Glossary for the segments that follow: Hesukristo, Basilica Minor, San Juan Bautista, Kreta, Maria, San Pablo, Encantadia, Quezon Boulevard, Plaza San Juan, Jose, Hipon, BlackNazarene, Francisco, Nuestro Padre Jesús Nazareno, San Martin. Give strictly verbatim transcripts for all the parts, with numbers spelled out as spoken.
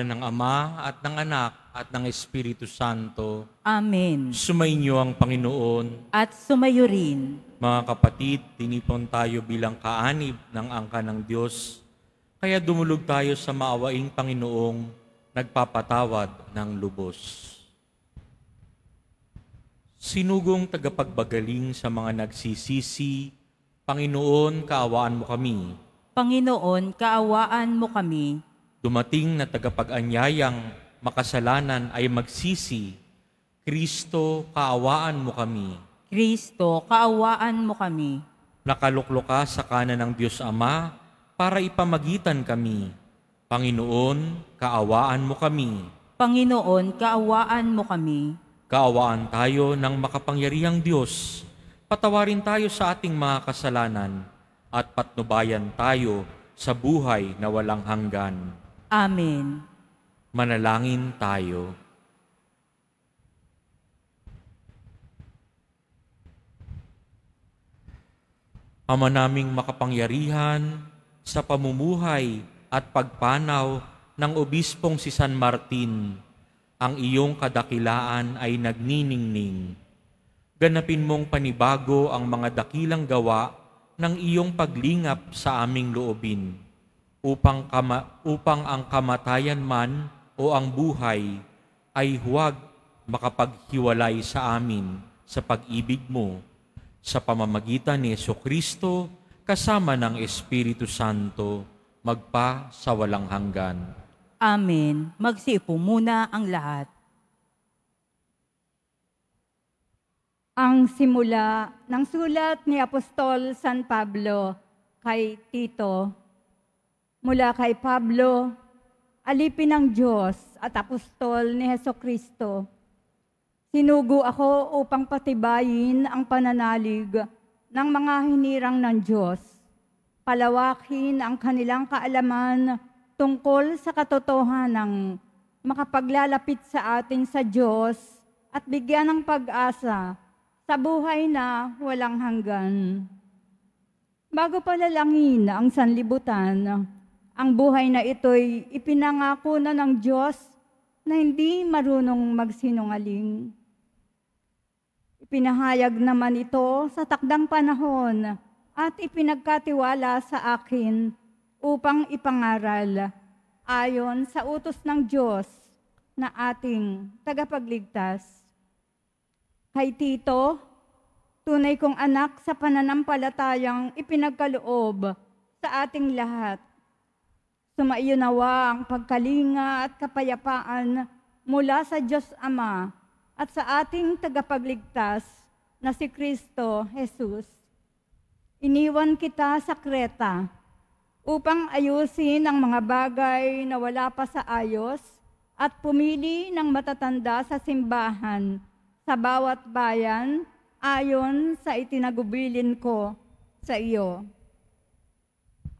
ngalan ng Ama at ng Anak at ng Espiritu Santo. Amen. Sumainyo ang Panginoon. At sumayo rin. Mga kapatid, tinipon tayo bilang kaanib ng angka ng Diyos. Kaya dumulog tayo sa maawaing Panginoong nagpapatawad ng lubos. Sinugong tagapagbagaling sa mga nagsisisi, Panginoon, kaawaan mo kami. Panginoon, kaawaan mo kami. Dumating na tagapag-anyayang makasalanan ay magsisi, Kristo, kaawaan mo kami. Kristo, kaawaan mo kami. Nakaluklok ka sa kanan ng Diyos Ama para ipamagitan kami. Panginoon, kaawaan mo kami. Panginoon, kaawaan mo kami. Kaawaan tayo ng makapangyarihang Diyos, patawarin tayo sa ating mga kasalanan, at patnubayan tayo sa buhay na walang hanggan. Amen. Manalangin tayo. Ama naming makapangyarihan, sa pamumuhay at pagpanaw ng Obispong si San Martin, ang iyong kadakilaan ay nagniningning. Ganapin mong panibago ang mga dakilang gawa ng iyong paglingap sa aming loobin, upang, kama, upang ang kamatayan man o ang buhay ay huwag makapaghiwalay sa amin sa pag-ibig mo, sa pamamagitan ni Hesukristo kasama ng Espiritu Santo, magpa sa walang hanggan. Amen. Magsiupo muna ang lahat. Ang simula ng sulat ni Apostol San Pablo kay Tito. Mula kay Pablo, alipin ng Diyos at Apostol ni Hesukristo. Sinugo ako upang patibayin ang pananalig ng mga hinirang ng Diyos, palawakin ang kanilang kaalaman tungkol sa katotohanang makapaglalapit sa atin sa Diyos at bigyan ng pag-asa sa buhay na walang hanggan. Bago palalangin ang sanlibutan, ang buhay na ito'y ipinangako na ng Diyos na hindi marunong magsinungaling. Ipinahayag naman ito sa takdang panahon at ipinagkatiwala sa akin upang ipangaral ayon sa utos ng Diyos na ating tagapagligtas. Kay Tito, tunay kong anak sa pananampalatayang ipinagkaloob sa ating lahat. Sumaiunawa ang pagkalinga at kapayapaan mula sa Diyos Ama at sa ating tagapagligtas na si Kristo Jesus. Iniwan kita sa Kreta, upang ayusin ang mga bagay na wala pa sa ayos at pumili ng matatanda sa simbahan sa bawat bayan ayon sa itinagubilin ko sa iyo.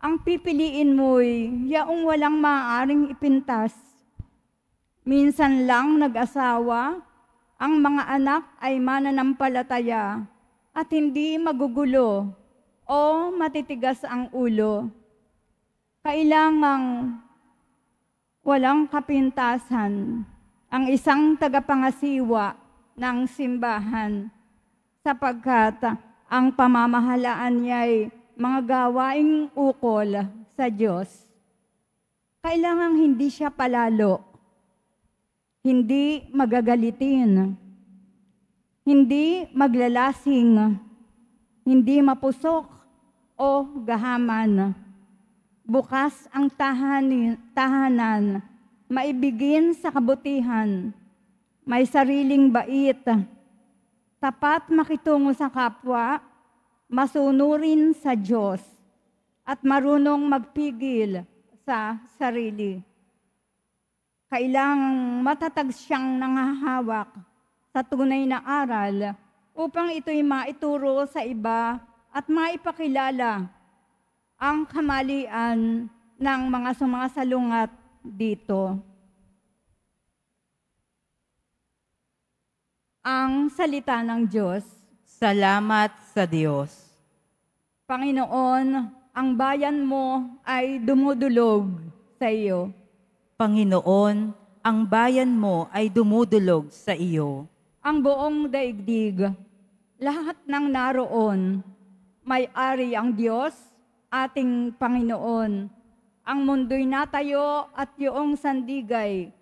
Ang pipiliin mo'y yaong walang maaaring ipintas. Minsan lang nag-asawa, ang mga anak ay mananampalataya at hindi magugulo o matitigas ang ulo. Kailangang walang kapintasan ang isang tagapangasiwa ng simbahan sapagkat ang pamamahalaan niya'y mga gawaing ukol sa Diyos. Kailangang hindi siya palalo, hindi magagalitin, hindi maglalasing, hindi mapusok o gahaman. Bukas ang tahanin, tahanan, maibigin sa kabutihan, may sariling bait, tapat makitungo sa kapwa, masunurin sa Diyos, at marunong magpigil sa sarili. Kailangang matatag siyang nangahawak sa tunay na aral upang ito'y maituro sa iba at maipakilala ang kamalian ng mga sumasalungat dito. Ang salita ng Diyos. Salamat sa Diyos. Panginoon, ang bayan mo ay dumudulog sa iyo. Panginoon, ang bayan mo ay dumudulog sa iyo. Ang buong daigdig, lahat ng naroon, may-ari ang Diyos, ating Panginoon. Ang mundo'y natayo at yoong sandigay,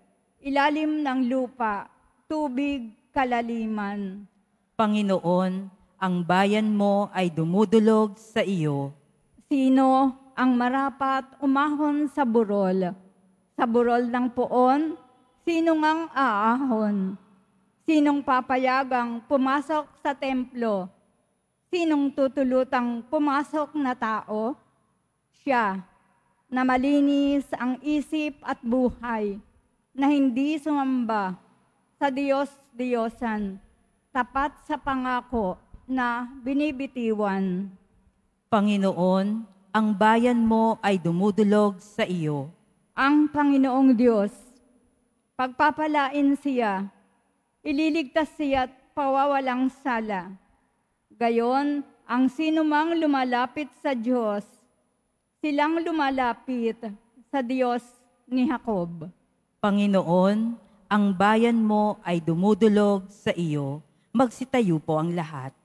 ilalim ng lupa, tubig, kalaliman. Panginoon, ang bayan mo ay dumudulog sa iyo. Sino ang marapat umahon sa burol? Sa burol ng poon, sino ngang aahon? Sinong papayagang pumasok sa templo? Sinong tutulutang pumasok na tao? Siya, na malinis ang isip at buhay, na hindi sumamba sa Diyos-Diyosan, tapat sa pangako na binibitiwan. Panginoon, ang bayan mo ay dumudulog sa iyo. Ang Panginoong Diyos, pagpapalain siya, ililigtas siya at pawawalang sala. Gayon, ang sinumang lumalapit sa Diyos, silang lumalapit sa Diyos ni Jacob. Panginoon, ang bayan mo ay dumudulog sa iyo. Magsitayo po ang lahat.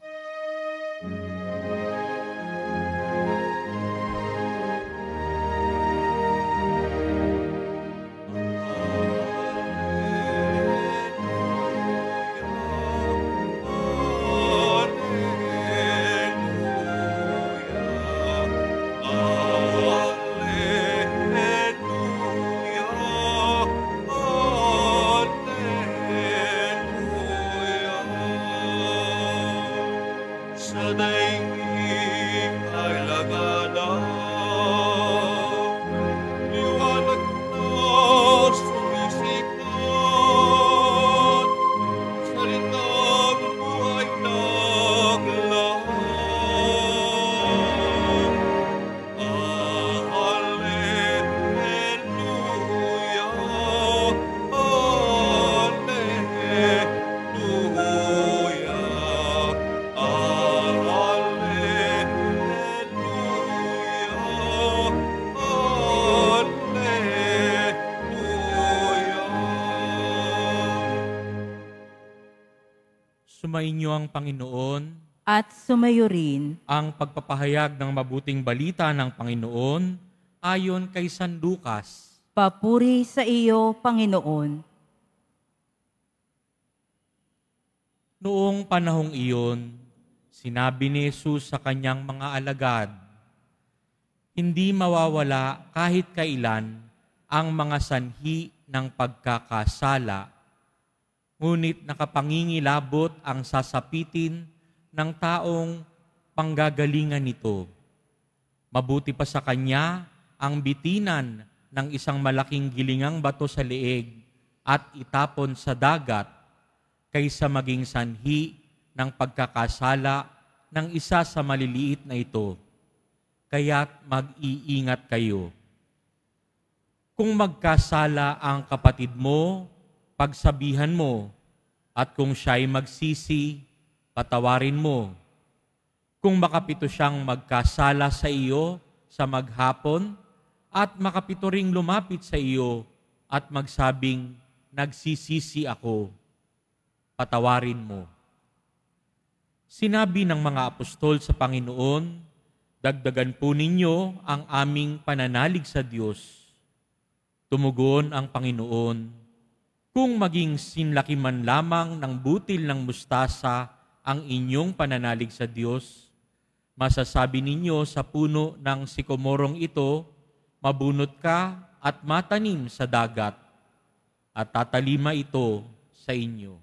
Sumainyo ang Panginoon at sumayo rin ang pagpapahayag ng mabuting balita ng Panginoon ayon kay San Lucas. Papuri sa iyo, Panginoon. Noong panahong iyon, sinabi ni Jesus sa kanyang mga alagad, hindi mawawala kahit kailan ang mga sanhi ng pagkakasala. Ngunit nakapangingilabot ang sasapitin ng taong panggagalingan nito. Mabuti pa sa kanya ang bitinan ng isang malaking gilingang bato sa leeg at itapon sa dagat kaysa maging sanhi ng pagkakasala ng isa sa maliliit na ito. Kaya't mag-iingat kayo. Kung magkasala ang kapatid mo, pagsabihan mo, at kung siya'y magsisi, patawarin mo. Kung makapito siyang magkasala sa iyo sa maghapon, at makapito ring lumapit sa iyo at magsabing, nagsisisi ako, patawarin mo. Sinabi ng mga apostol sa Panginoon, dagdagan po ninyo ang aming pananalig sa Diyos. Tumugon ang Panginoon, kung maging sinlaki man lamang ng butil ng mustasa ang inyong pananalig sa Diyos, masasabi ninyo sa puno ng sikomorong ito, mabunot ka at matanim sa dagat, at tatalima ito sa inyo.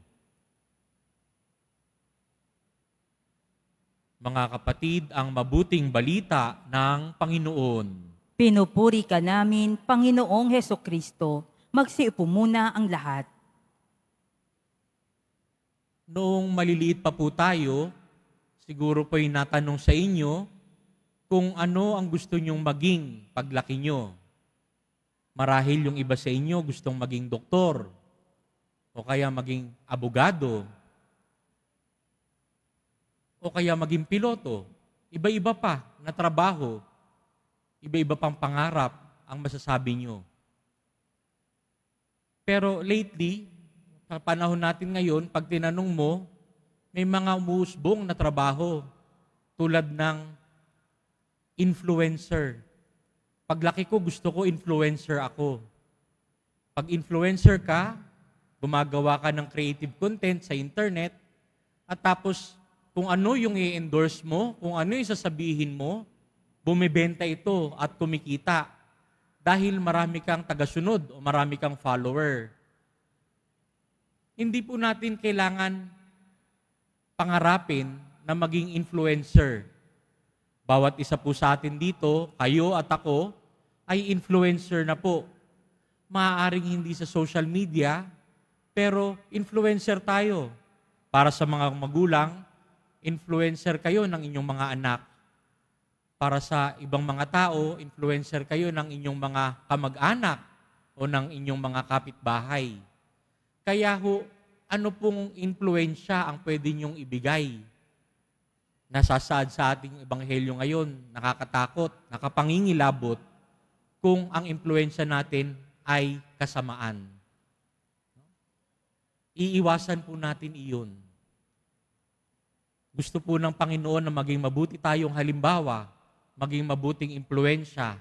Mga kapatid, ang mabuting balita ng Panginoon. Pinupuri ka namin, Panginoong Hesukristo. Magsiupo muna ang lahat. Noong maliliit pa po tayo, siguro po'y natanong sa inyo kung ano ang gusto nyong maging paglaki nyo. Marahil yung iba sa inyo gustong maging doktor o kaya maging abogado o kaya maging piloto. Iba-iba pa na trabaho, iba-iba pang pangarap ang masasabi nyo. Pero lately, sa panahon natin ngayon, pag tinanong mo, may mga umuusbong na trabaho tulad ng influencer. Paglaki ko, gusto ko influencer ako. Pag influencer ka, gumagawa ka ng creative content sa internet at tapos kung ano yung i-endorse mo, kung ano yung sasabihin mo, bumibenta ito at kumikita dahil marami kang tagasunod o marami kang follower. Hindi po natin kailangan pangarapin na maging influencer. Bawat isa po sa atin dito, kayo at ako, ay influencer na po. Maaaring hindi sa social media, pero influencer tayo. Para sa mga magulang, influencer kayo ng inyong mga anak. Para sa ibang mga tao, influencer kayo ng inyong mga kamag-anak o ng inyong mga kapitbahay. Kaya ho, ano pong influensya ang pwede niyong ibigay? Nasasaad sa ating ebanghelyo ngayon, nakakatakot, nakapangingilabot kung ang influensya natin ay kasamaan. Iiwasan po natin iyon. Gusto po ng Panginoon na maging mabuti tayong halimbawa, maging mabuting impluwensya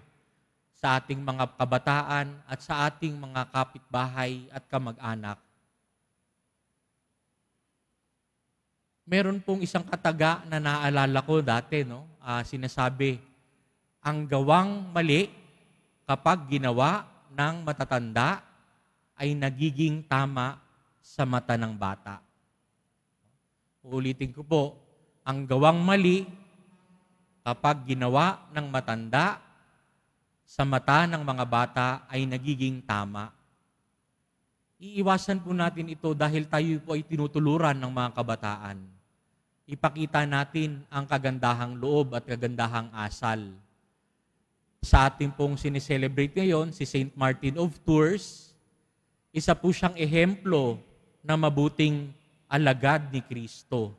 sa ating mga kabataan at sa ating mga kapitbahay at kamag-anak. Meron pong isang kataga na naalala ko dati, no? Ah, sinasabi, ang gawang mali kapag ginawa ng matatanda ay nagiging tama sa mata ng bata. Uulitin ko po, ang gawang mali kapag ginawa ng matanda sa mata ng mga bata ay nagiging tama. Iiwasan po natin ito dahil tayo po ay tinutuluran ng mga kabataan. Ipakita natin ang kagandahang loob at kagandahang asal. Sa ating pong sineselebrate ngayon, si Saint Martin of Tours, isa po siyang ehemplo na mabuting alagad ni Kristo.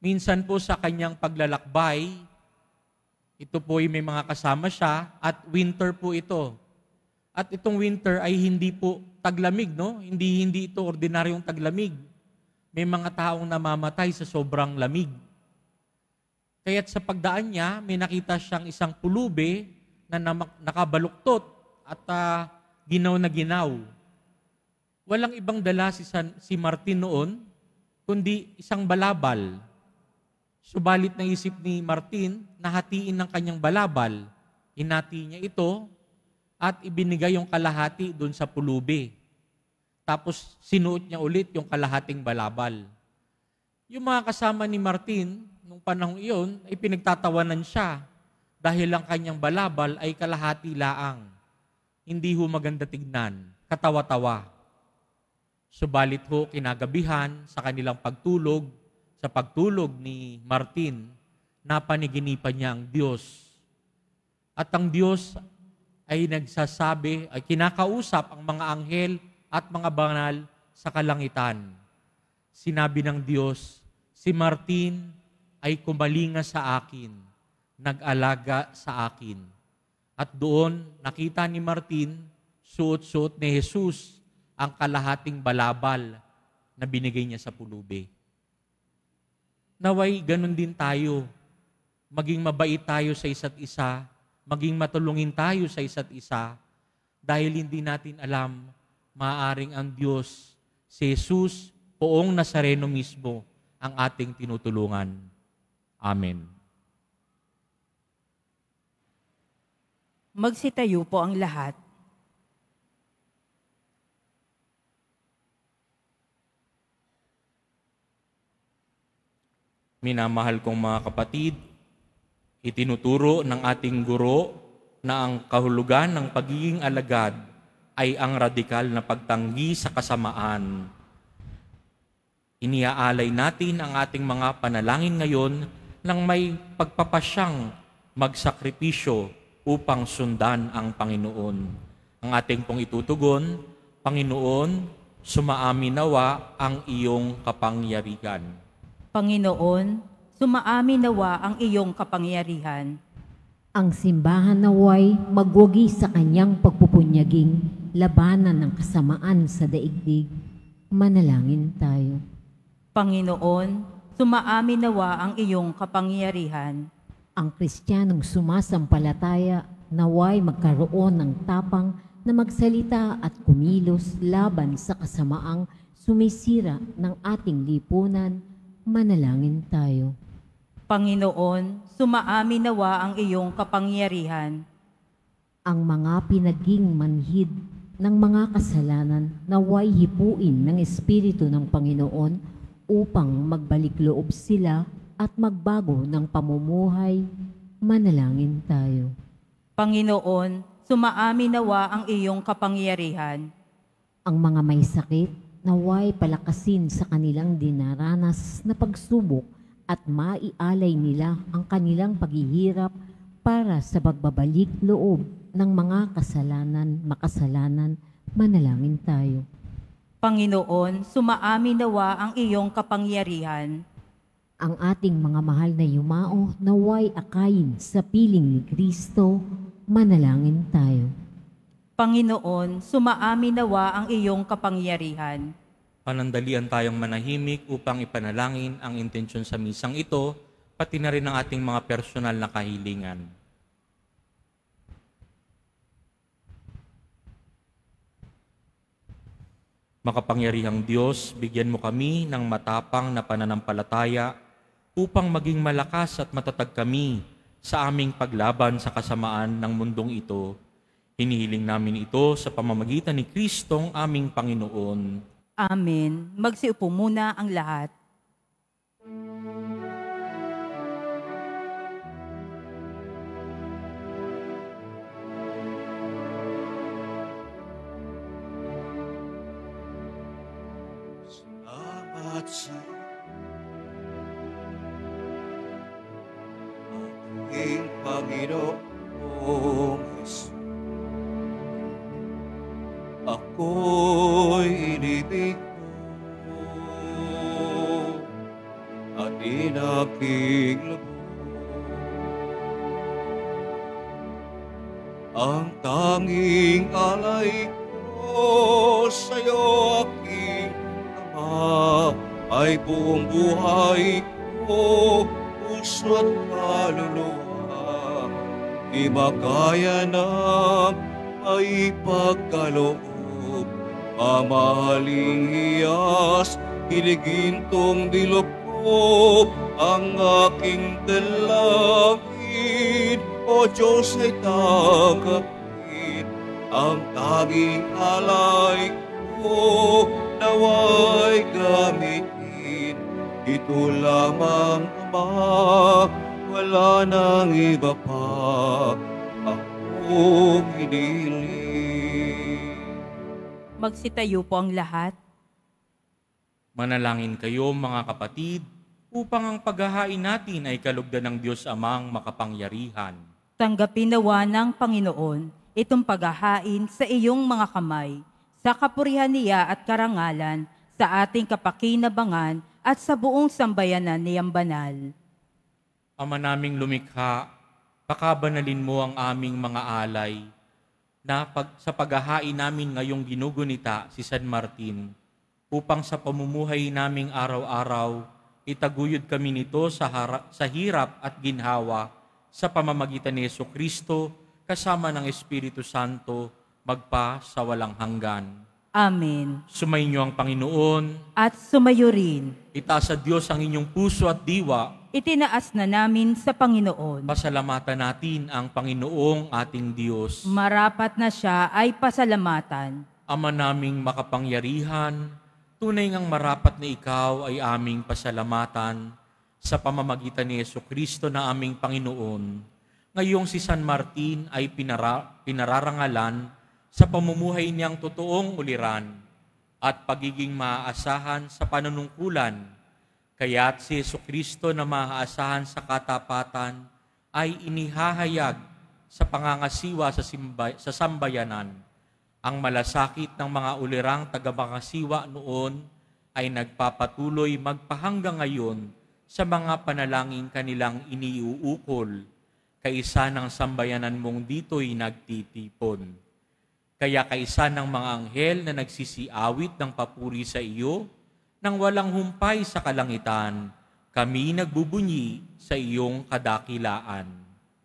Minsan po sa kanyang paglalakbay, ito po ay may mga kasama siya at winter po ito. At itong winter ay hindi po taglamig, no? Hindi hindi ito ordinaryong taglamig. May mga taong namamatay sa sobrang lamig. Kaya't sa pagdaan niya, may nakita siyang isang pulube na nakabaluktot at uh, ginaw na ginaw. Walang ibang dala si, San, si Martin noon, kundi isang balabal. Subalit naisip ni Martin na hatiin ng kanyang balabal. Hinati niya ito at ibinigay yung kalahati doon sa pulubi. Tapos sinuot niya ulit yung kalahating balabal. Yung mga kasama ni Martin, nung panahong iyon, ay pinagtatawanan siya dahil ang kanyang balabal ay kalahati laang. Hindi ho maganda tignan, katawa-tawa. Subalit ho, kinagabihan sa kanilang pagtulog, sa pagtulog ni Martin, napaniginipan niya ang Diyos. At ang Diyos ay nagsasabi, ay kinakausap ang mga anghel at mga banal sa kalangitan. Sinabi ng Diyos, si Martin ay kumalinga sa akin, nag-alaga sa akin. At doon nakita ni Martin, suot-suot ni Jesus, ang kalahating balabal na binigay niya sa pulubi. Naway, ganun din tayo. Maging mabait tayo sa isa't isa, maging matulungin tayo sa isa't isa, dahil hindi natin alam, maaaring ang Diyos, si Jesus, poong Nazareno mismo, ang ating tinutulungan. Amen. Magsitayo po ang lahat. Minamahal kong mga kapatid, itinuturo ng ating guro na ang kahulugan ng pagiging alagad ay ang radikal na pagtanggi sa kasamaan. Iniaalay natin ang ating mga panalangin ngayon ng may pagpapasyang magsakripisyo upang sundan ang Panginoon. Ang ating pong itutugon, Panginoon, sumaamin nawa ang iyong kapangyarihan. Panginoon, sumaamin nawa ang iyong kapangyarihan. Ang simbahan naway magwagi sa kanyang pagpupunyaging labanan ng kasamaan sa daigdig, manalangin tayo. Panginoon, sumaamin nawa ang iyong kapangyarihan. Ang Kristiyanong sumasampalataya naway magkaroon ng tapang na magsalita at kumilos laban sa kasamaang sumisira ng ating lipunan, manalangin tayo. Panginoon, sumaamin nawa ang iyong kapangyarihan. Ang mga pinaging manhid ng mga kasalanan naway hipuin ng Espiritu ng Panginoon upang magbalik loob sila at magbago ng pamumuhay, manalangin tayo. Panginoon, sumaamin nawa ang iyong kapangyarihan. Ang mga may sakit naway palakasin sa kanilang dinaranas na pagsubok at maialay nila ang kanilang paghihirap para sa pagbabalik loob ng mga kasalanan, makasalanan, manalangin tayo. Panginoon, sumaamin nawa ang iyong kapangyarihan. Ang ating mga mahal na yumao naway akayin sa piling ni Kristo, manalangin tayo. Panginoon, sumaamin nawa ang iyong kapangyarihan. Panandalian tayong manahimik upang ipanalangin ang intensyon sa misang ito, pati na rin ang ating mga personal na kahilingan. Makapangyarihang Diyos, bigyan mo kami ng matapang na pananampalataya upang maging malakas at matatag kami sa aming paglaban sa kasamaan ng mundong ito. Hinihiling namin ito sa pamamagitan ni Kristong aming Panginoon. Amen. Magsiupo muna ang lahat. Salamat sa'yo, aking Panginoong Hesus. Ako'y inibig mo at inaking labo. Ang tanging alay ko sa'yo, aking Ama, ay buong buhay ko, puso at kaluluwa. Di makaya nang ay pagkaloob. Pamahaling hiyas, hinigintong dilukop ang aking dalangin. O Diyos ay tanggapin ang tanging alay ko, nawa'y gamitin. Ito lamang, Ama, wala nang iba pa, ako hinihiling. Magsitayo po ang lahat. Manalangin kayo, mga kapatid, upang ang paghahain natin ay kalugdan ng Diyos Amang makapangyarihan. Tanggapin nawa ng Panginoon itong paghahain sa iyong mga kamay, sa kapurihan niya at karangalan, sa ating kapakinabangan at sa buong sambayanan niyang banal. Ama naming lumikha, pakabanalin mo ang aming mga alay, na pag, sa paghahain namin ngayong ginugunita si San Martin, upang sa pamumuhay naming araw-araw, itaguyod kami nito sa, harap, sa hirap at ginhawa sa pamamagitan ni Hesukristo, kasama ng Espiritu Santo, magpa sa walang hanggan. Amen. Sumainyo ang Panginoon. At sumayo rin. Itaas sa Diyos ang inyong puso at diwa. Itinaas na namin sa Panginoon. Pasalamatan natin ang Panginoong ating Diyos. Marapat na siya ay pasalamatan. Ama naming makapangyarihan, tunay ngang marapat na ikaw ay aming pasalamatan sa pamamagitan ni Hesukristo na aming Panginoon. Ngayong si San Martin ay pinara pinararangalan sa pamumuhay niyang totoong uliran at pagiging maaasahan sa panunungkulan. Kaya't si Hesukristo na maaasahan sa katapatan ay inihahayag sa pangangasiwa sa, simbay, sa sambayanan. Ang malasakit ng mga ulirang taga-mangasiwa noon ay nagpapatuloy magpahanggang ngayon sa mga panalangin kanilang iniuukol, kaisa ng sambayanan mong dito'y nagtitipon. Kaya kaysa ng mga anghel na nagsisiawit ng papuri sa iyo, nang walang humpay sa kalangitan, kami nagbubunyi sa iyong kadakilaan.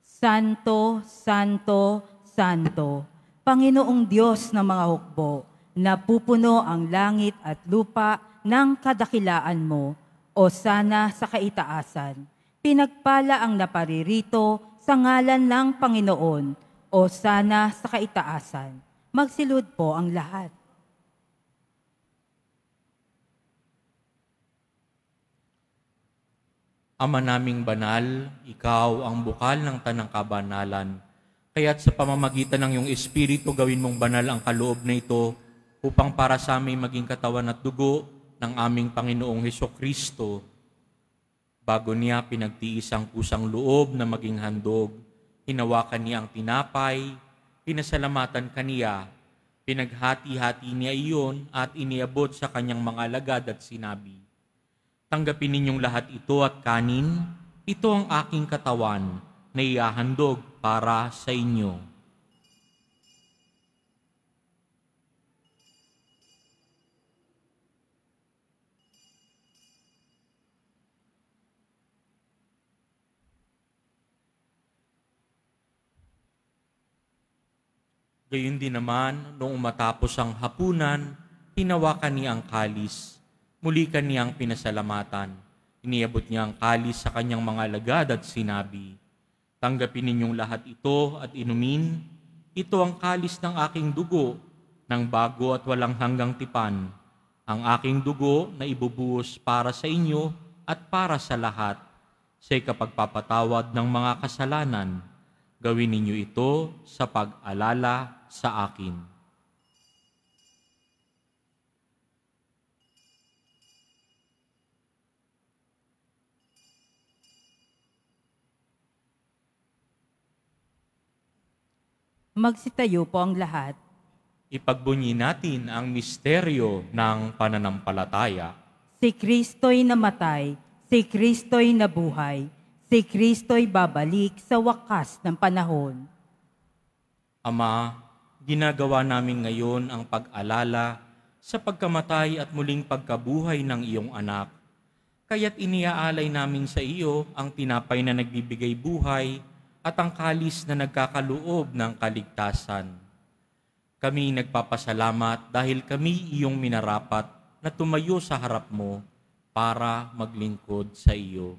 Santo, Santo, Santo, Panginoong Diyos ng mga hukbo, napupuno ang langit at lupa ng kadakilaan mo, o sana sa kaitaasan. Pinagpala ang naparirito sa ngalan ng Panginoon, o sana sa kaitaasan. Magsilod po ang lahat. Ama naming banal, ikaw ang bukal ng tanang kabanalan. Kaya't sa pamamagitan ng iyong Espiritu, gawin mong banal ang kaloob na ito upang para sa amin maging katawan at dugo ng aming Panginoong Hesukristo. Bago niya pinagtiis ang kusang loob na maging handog, hinawakan niya ang tinapay, pinasalamatan kaniya, pinaghati-hati niya iyon at iniabot sa kanyang mga alagad at sinabi, tanggapin ninyong lahat ito at kanin, ito ang aking katawan na iahandog para sa inyo. Gayun din naman, noong matapos ang hapunan, hinawakan niya ang kalis. Muli kaniyang pinasalamatan. Iniabot niya ang kalis sa kanyang mga alagad at sinabi, tanggapin ninyong lahat ito at inumin. Ito ang kalis ng aking dugo, ng bago at walang hanggang tipan. Ang aking dugo na ibubuhos para sa inyo at para sa lahat. Sa'y kapagpapatawad ng mga kasalanan. Gawin ninyo ito sa pag-alala sa akin. Magsitayo po ang lahat. Ipagbunyi natin ang misteryo ng pananampalataya. Si Kristo'y namatay, si Kristo'y nabuhay, si Kristo'y babalik sa wakas ng panahon. Ama, ginagawa namin ngayon ang pag-alala sa pagkamatay at muling pagkabuhay ng iyong anak. Kaya't iniaalay namin sa iyo ang tinapay na nagbibigay buhay at ang kalis na nagkakaloob ng kaligtasan. Kami nagpapasalamat dahil kami iyong minarapat na tumayo sa harap mo para maglingkod sa iyo.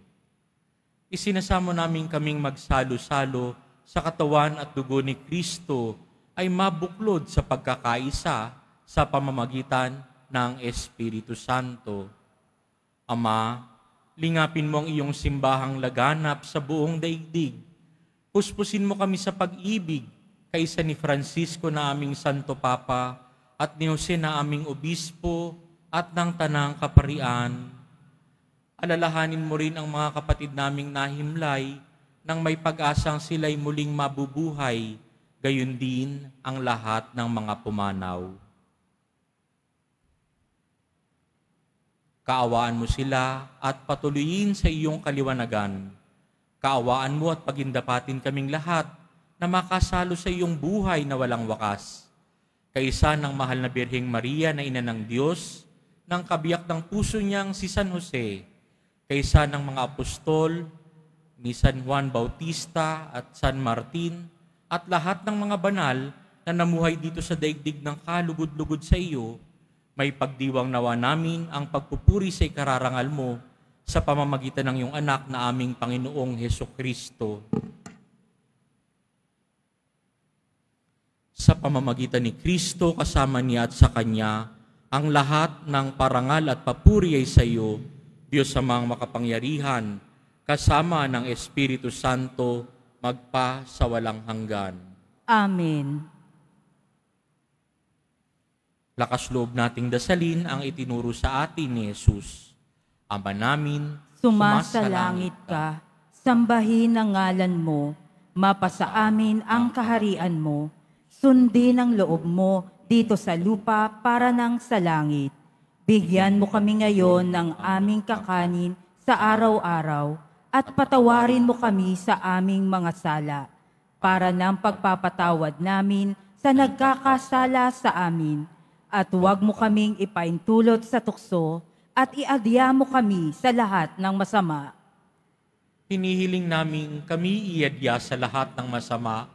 Isinasamo namin kaming magsalo-salo sa katawan at dugo ni Kristo ay mabuklod sa pagkakaisa sa pamamagitan ng Espiritu Santo. Ama, lingapin mo ang iyong simbahang laganap sa buong daigdig. Puspusin mo kami sa pag-ibig kaysa ni Francisco na aming Santo Papa at ni Jose na aming Obispo at ng Tanang Kaparian. Alalahanin mo rin ang mga kapatid naming nahimlay nang may pag-asang sila'y muling mabubuhay, gayon din ang lahat ng mga pumanaw. Kaawaan mo sila at patuloyin sa iyong kaliwanagan. Kaawaan mo at pagindapatin kaming lahat na makasalo sa iyong buhay na walang wakas. Kaysa ng mahal na Birheng Maria na ina ng Diyos, ng kabiyak ng puso niyang si San Jose, kaysa ng mga apostol ni San Juan Bautista at San Martin, at lahat ng mga banal na namuhay dito sa daigdig ng kalugod-lugod sa iyo, may pagdiwang nawa namin ang pagpupuri sa ikararangal mo sa pamamagitan ng iyong anak na aming Panginoong Hesukristo. Sa pamamagitan ni Kristo kasama niya at sa Kanya, ang lahat ng parangal at papuri ay sa iyo, Diyos amang makapangyarihan, kasama ng Espiritu Santo, magpa sa walang hanggan. Amen. Lakas loob nating dasalin ang itinuro sa atin ni Jesus. Ama namin, sumasalangit ka, sambahin ang ngalan mo, mapasa amin ang kaharian mo, sundin ang loob mo dito sa lupa para nang sa langit. Bigyan mo kami ngayon ng aming kakanin sa araw-araw at patawarin mo kami sa aming mga sala para nang pagpapatawad namin sa nagkakasala sa amin, at huwag mo kaming ipaintulot sa tukso at iadya mo kami sa lahat ng masama. Hinihiling namin kami iadya sa lahat ng masama,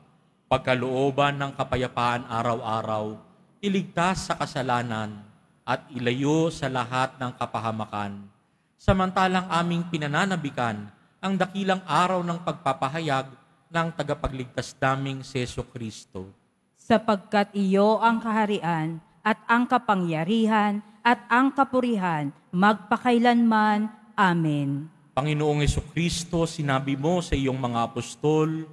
pagkalooban ng kapayapaan araw-araw, iligtas sa kasalanan, at ilayo sa lahat ng kapahamakan. Samantalang aming pinananabikan ang dakilang araw ng pagpapahayag ng tagapagligtas naming si Hesukristo. Sapagkat iyo ang kaharian at ang kapangyarihan at ang kapurihan magpakailanman. Amen. Panginoong Hesukristo, sinabi mo sa iyong mga apostol,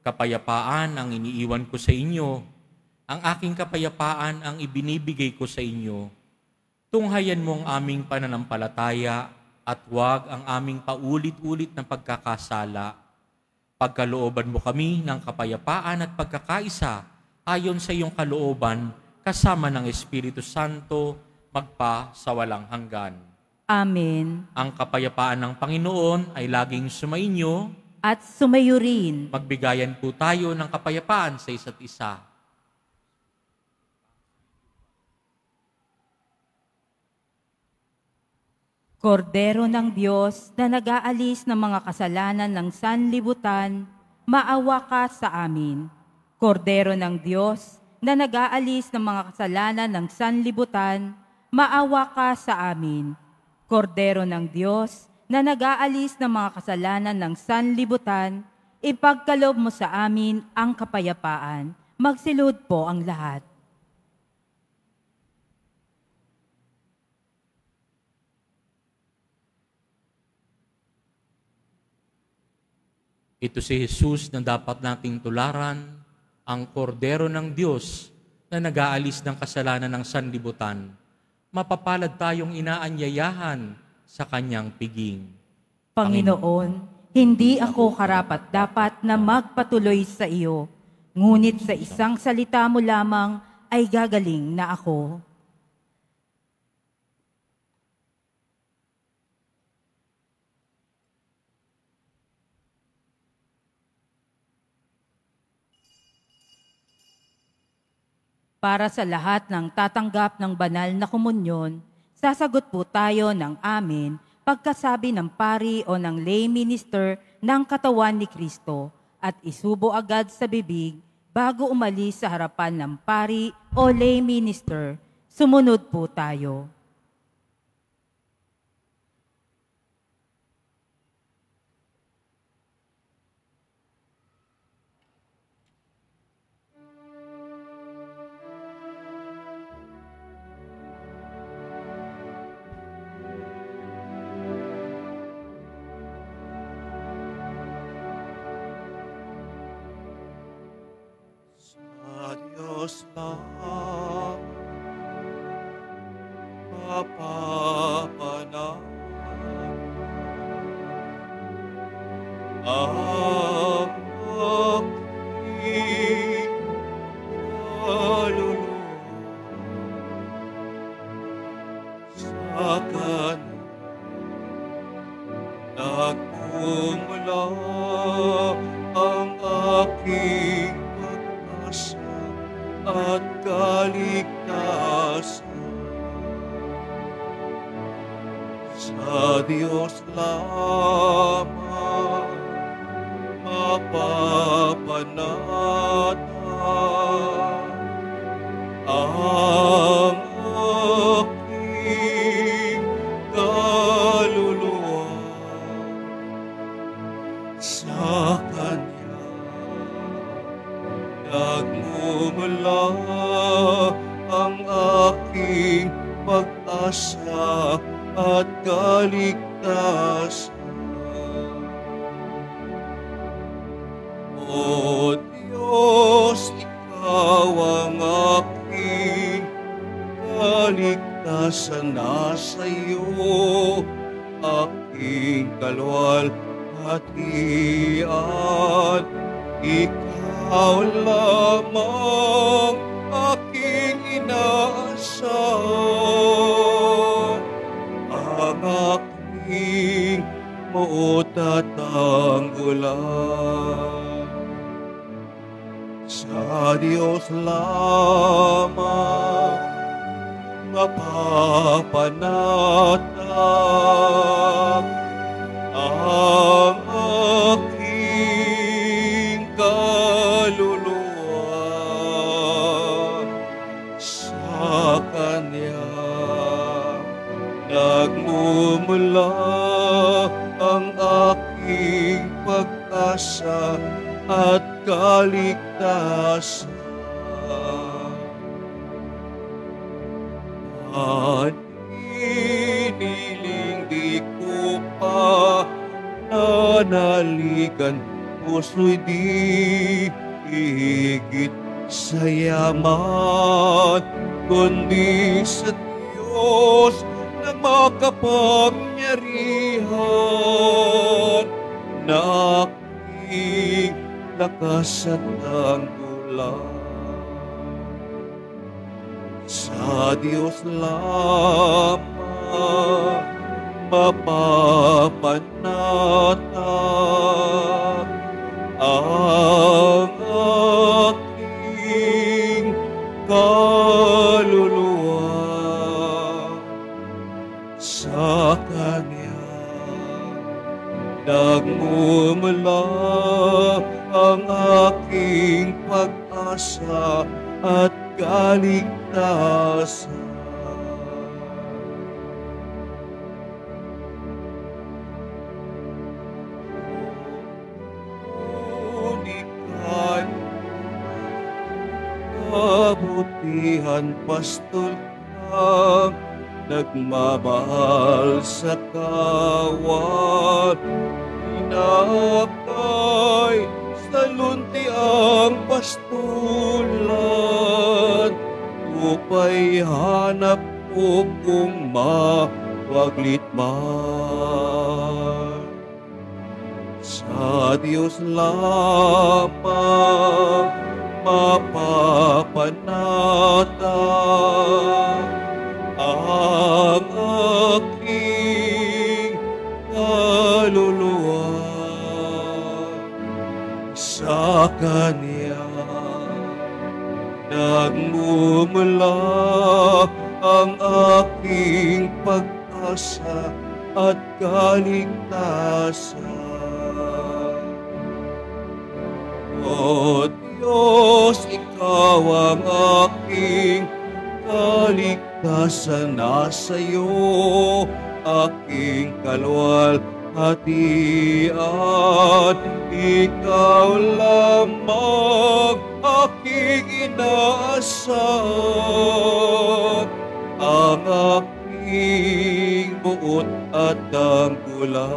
kapayapaan ang iniiwan ko sa inyo, ang aking kapayapaan ang ibinibigay ko sa inyo. Tunghayan mo ang aming pananampalataya at huwag ang aming paulit-ulit ng pagkakasala. Pagkalooban mo kami ng kapayapaan at pagkakaisa ayon sa iyong kalooban kasama ng Espiritu Santo magpa sa walang hanggan. Amen. Ang kapayapaan ng Panginoon ay laging sumainyo at sumayo rin. Magbigayan po tayo ng kapayapaan sa isa't isa. Kordero ng Diyos na nag-aalis ng mga kasalanan ng sanlibutan, maawa ka sa amin. Kordero ng Diyos na nag-aalis ng mga kasalanan ng sanlibutan, maawa ka sa amin. Kordero ng Diyos na nag-aalis ng mga kasalanan ng sanlibutan, ipagkaloob mo sa amin ang kapayapaan. Magsilod po ang lahat. Ito si Jesus na dapat nating tularan, ang kordero ng Diyos na nag-aalis ng kasalanan ng sanlibutan. Mapapalad tayong inaanyayahan sa kanyang piging. Panginoon, hindi ako karapat-dapat na magpatuloy sa iyo, ngunit sa isang salita mo lamang ay gagaling na ako. Para sa lahat ng tatanggap ng banal na komunyon, sasagot po tayo ng amen pagkasabi ng pari o ng lay minister ng katawan ni Kristo at isubo agad sa bibig bago umalis sa harapan ng pari o lay minister. Sumunod po tayo. Sa sa Diyos lamang mapapanatag ang aking kaluluwa sa Kanya nagmumula ang aking pag-asa at kaligtasan. Paniling di ko pa nanalikan, puso'y di higit sa yaman, kundi sa Diyos na makapangyarihan na aking lakas at tanggulan. Sa Diyos lamang mapapanatag ang aking kaluluwa, sa Kanya nagmumula ang aking pag-asa at kaligtasan. Unikan kabutihan, pastol kang nagmamahal sa kawan, inakay sa lunti ang pastulan, upay hanap ko kung mapaglit man. Sa Diyos lamang mapapanatag ang aking kaluluwa, sa Kanya nagmumula ang aking pag-asa at kaligtasan. O Diyos, Ikaw ang aking kaligtasan, nasa Iyo aking kaluwalhatian, Ikaw lamang aking inaasahan, ang aking buot at tanggulan.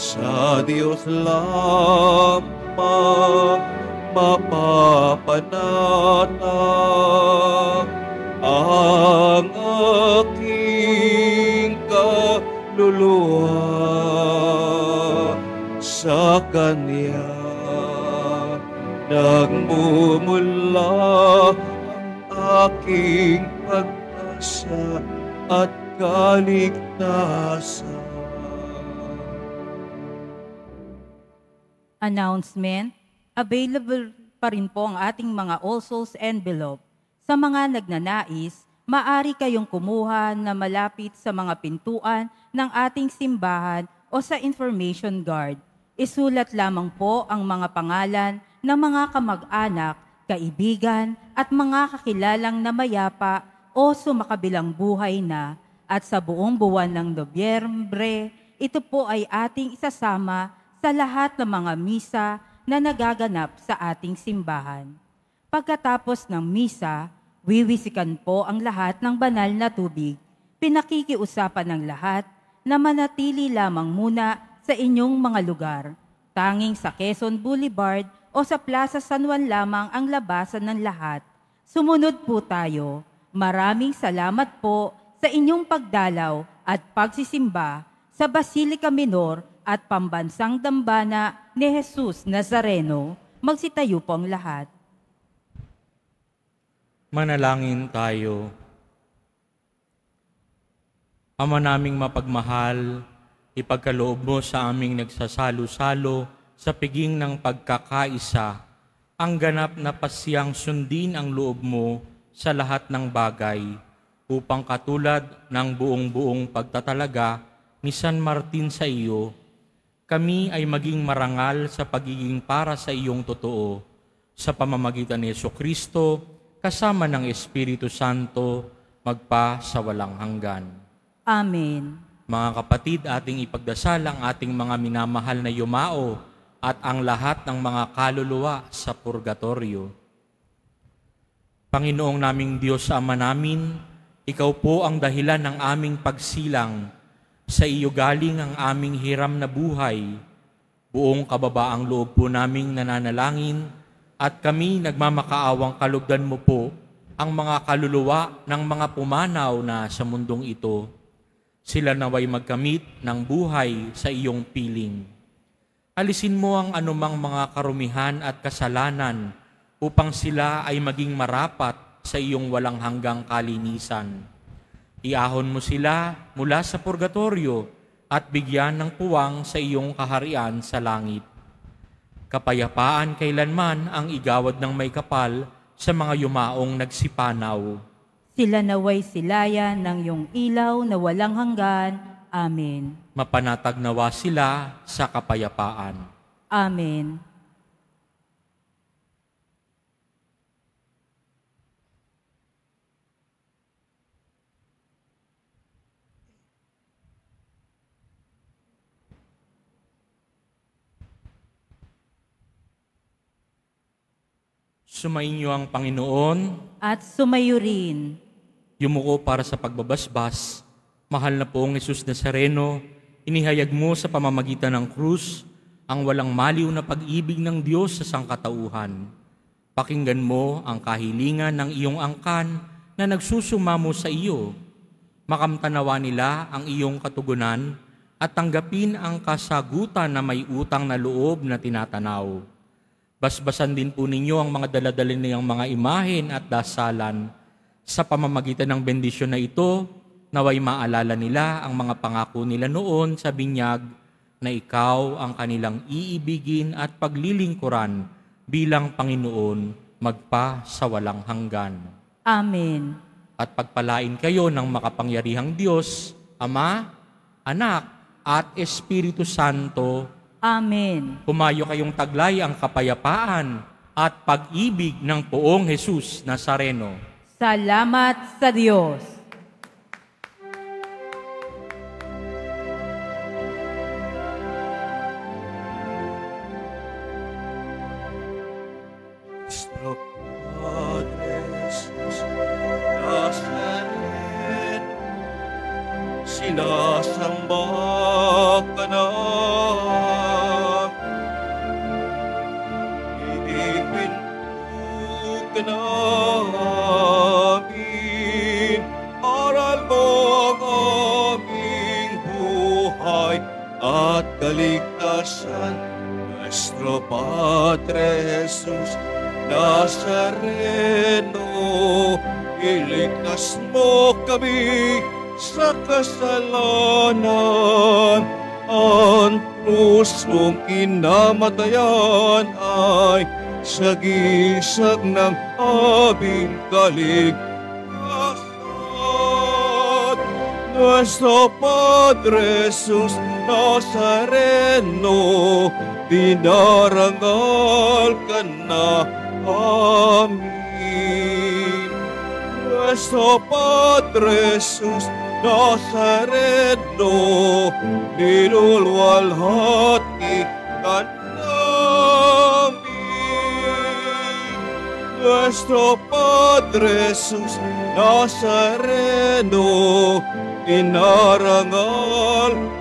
Sa Diyos lamang mapapanatag ang aking kaluluwa, sa Kanya nagmumula ang aking pag-asa at kaligtasan. Announcement, available pa rin po ang ating mga All Souls envelope. Sa mga nagnanais, maaari kayong kumuha na malapit sa mga pintuan ng ating simbahan o sa information guard. Isulat lamang po ang mga pangalan ng mga kamag-anak, kaibigan at mga kakilalang namayapa o sumakabilang buhay na, at sa buong buwan ng Nobyembre, ito po ay ating isasama sa lahat ng mga misa na nagaganap sa ating simbahan. Pagkatapos ng misa, wiwisikan po ang lahat ng banal na tubig. Pinakikiusapan ng lahat na manatili lamang muna sa inyong mga lugar. Tanging sa Quezon Boulevard o sa Plaza San Juan lamang ang labasan ng lahat. Sumunod po tayo. Maraming salamat po sa inyong pagdalaw at pagsisimba sa Basilica Minor at Pambansang Dambana ni Jesus Nazareno. Magsitayo po ang lahat. Manalangin tayo. Ama naming mapagmahal, ipagkaloob mo sa aming nagsasalo-salo sa piging ng pagkakaisa, ang ganap na pasiyang sundin ang loob mo sa lahat ng bagay, upang katulad ng buong-buong pagtatalaga ni San Martin sa iyo, kami ay maging marangal sa pagiging para sa iyong totoo, sa pamamagitan ni Hesukristo, kasama ng Espiritu Santo, magpa sa walang hanggan. Amen. Mga kapatid, ating ipagdasal ang ating mga minamahal na yumao at ang lahat ng mga kaluluwa sa purgatorio. Panginoong naming Diyos, Ama namin, Ikaw po ang dahilan ng aming pagsilang. Sa iyo galing ang aming hiram na buhay. Buong kababaang loob po naming nananalangin at kami nagmamakaawang kalugdan mo po ang mga kaluluwa ng mga pumanaw na sa mundong ito. Sila naway magkamit ng buhay sa iyong piling. Alisin mo ang anumang mga karumihan at kasalanan upang sila ay maging marapat sa iyong walang hanggang kalinisan. Iahon mo sila mula sa purgatorio at bigyan ng puwang sa iyong kaharian sa langit. Kapayapaan kailanman ang igawad ng may kapal sa mga yumaong nagsipanaw. Sila naway silaya ng iyong ilaw na walang hanggan. Amen. Mapanatag nawa sila sa kapayapaan. Amen. Sumainyo ang Panginoon. At sumayo rin. Yumuko para sa pagbabasbas. Mahal na poong Jesús Nazareno, inihayag mo sa pamamagitan ng krus ang walang maliw na pag-ibig ng Diyos sa sangkatauhan. Pakinggan mo ang kahilingan ng iyong angkan na nagsusumamo sa iyo. Makamtanawa nila ang iyong katugunan at tanggapin ang kasagutan na may utang na loob na tinatanaw. Basbasan din po ninyo ang mga daladalin niyang mga imahen at dasalan. Sa pamamagitan ng bendisyon na ito, naway maalala nila ang mga pangako nila noon sa binyag na ikaw ang kanilang iibigin at paglilingkuran bilang Panginoon magpa sa walang hanggan. Amen. At pagpalain kayo ng makapangyarihang Diyos, Ama, Anak, at Espiritu Santo. Amen. Pumayo kayong taglay ang kapayapaan at pag-ibig ng poong Jesús Nazareno. Salamat sa Diyos. Nuestro Padre Jesús Nazareno, iligtas mo kami sa kasalanan. Ang krus mong kinamatayan ay sagisag ng aming kaligtasan. Nuestro Padre Jesús Nazareno, dinarangal ka na amin. Nuestro Padre Jesús Nazareno, nilulwalhati ka namin. Nuestro Padre Jesús Nazareno, inarangal